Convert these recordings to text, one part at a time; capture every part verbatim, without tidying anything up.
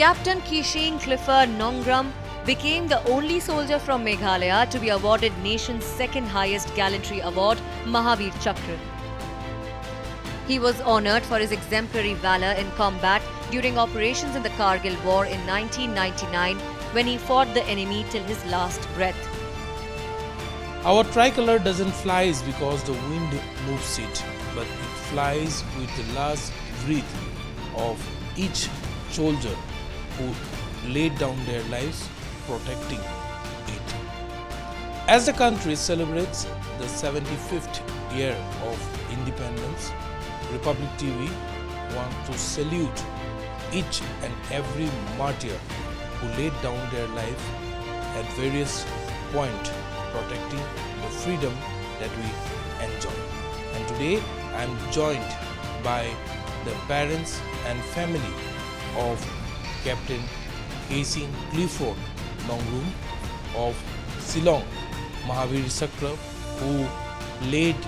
Captain Keishing Clifford Nongrum became the only soldier from Meghalaya to be awarded nation's second highest gallantry award, Mahavir Chakra. He was honoured for his exemplary valour in combat during operations in the Kargil War in nineteen ninety-nine, when he fought the enemy till his last breath. Our tricolor doesn't fly because the wind moves it, but it flies with the last breath of each soldier who laid down their lives protecting it. As the country celebrates the seventy-fifth year of independence, Republic T V wants to salute each and every martyr who laid down their life at various points protecting the freedom that we enjoy. And today I am joined by the parents and family of Captain Keishing Clifford Nongrum of Shillong, Mahavir Chakra, who laid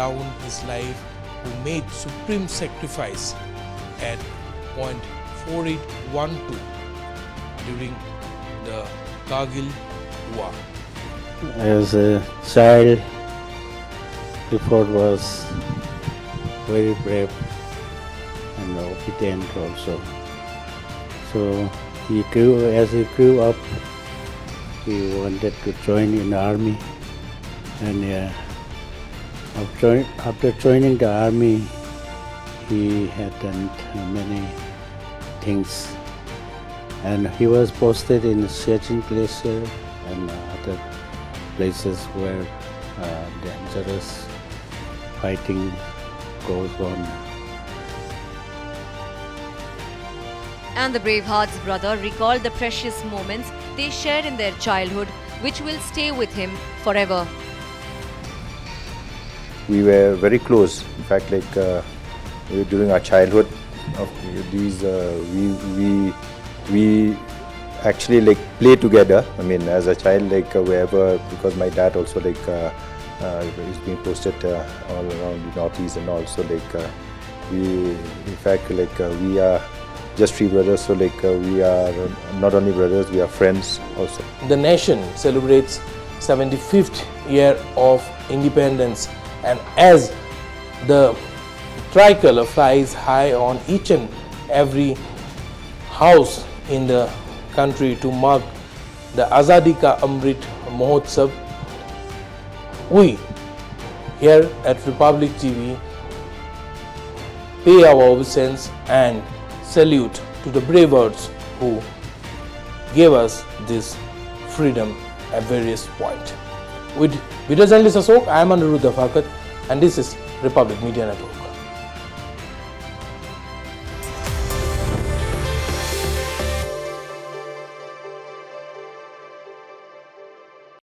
down his life, who made supreme sacrifice at point four eight one two during the Kargil War. As a child, Clifford was very brave and obedient also. So he grew, as he grew up, he wanted to join in the army, and uh, after, after joining the army, he had done many things, and he was posted in the Siachen Glacier and other places where uh, dangerous fighting goes on. And the Braveheart's brother recalled the precious moments they shared in their childhood, which will stay with him forever. We were very close. In fact, like uh, during our childhood, of these uh, we we we actually like play together. I mean, as a child, like uh, wherever, because my dad also like uh, uh, he's been posted uh, all around the northeast and also like uh, we, in fact, like uh, we are. Just three brothers, so like uh, we are not only brothers, we are friends also. The nation celebrates seventy-fifth year of independence, and as the tricolor flies high on each and every house in the country to mark the Azadi ka Amrit Mahotsav, we here at Republic T V pay our obeisance and salute to the bravehearts who gave us this freedom at various points. With Vidya Jan Lisa Sok, I am Anurudha Farkat, and this is Republic Media Network.